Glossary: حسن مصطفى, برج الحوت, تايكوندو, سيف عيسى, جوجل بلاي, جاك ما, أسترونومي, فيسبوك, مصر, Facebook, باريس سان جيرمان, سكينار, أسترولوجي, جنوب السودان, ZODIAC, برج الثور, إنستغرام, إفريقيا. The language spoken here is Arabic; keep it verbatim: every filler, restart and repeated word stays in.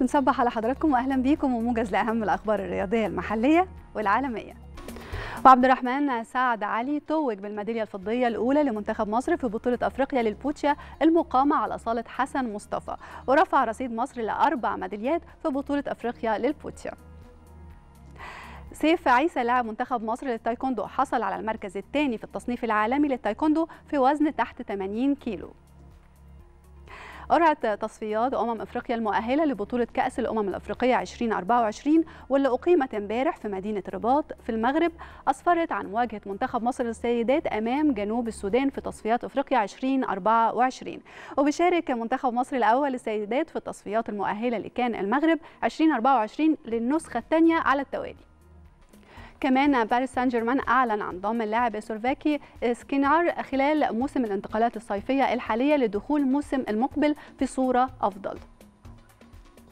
بنصبح على حضراتكم واهلا بيكم وموجز لاهم الاخبار الرياضيه المحليه والعالميه. وعبد الرحمن سعد علي توج بالميداليه الفضيه الاولى لمنتخب مصر في بطوله افريقيا للبوتشا المقامه على صاله حسن مصطفى، ورفع رصيد مصر لاربع ميداليات في بطوله افريقيا للبوتشا. سيف عيسى لاعب منتخب مصر للتايكوندو حصل على المركز الثاني في التصنيف العالمي للتايكوندو في وزن تحت ثمانين كيلو. قرعت تصفيات أمم إفريقيا المؤهلة لبطولة كأس الأمم الإفريقية ألفين وأربعة وعشرين واللي أقيمت امبارح في مدينة رباط في المغرب أسفرت عن مواجهة منتخب مصر للسيدات أمام جنوب السودان في تصفيات إفريقيا ألفين وأربعة وعشرين. وبيشارك منتخب مصر الأول للسيدات في التصفيات المؤهلة اللي كان المغرب ألفين وأربعة وعشرين للنسخة الثانية على التوالي. كمان باريس سان جيرمان أعلن عن ضم اللاعب السلوفاكي سكينار خلال موسم الانتقالات الصيفية الحالية لدخول موسم المقبل في صورة أفضل.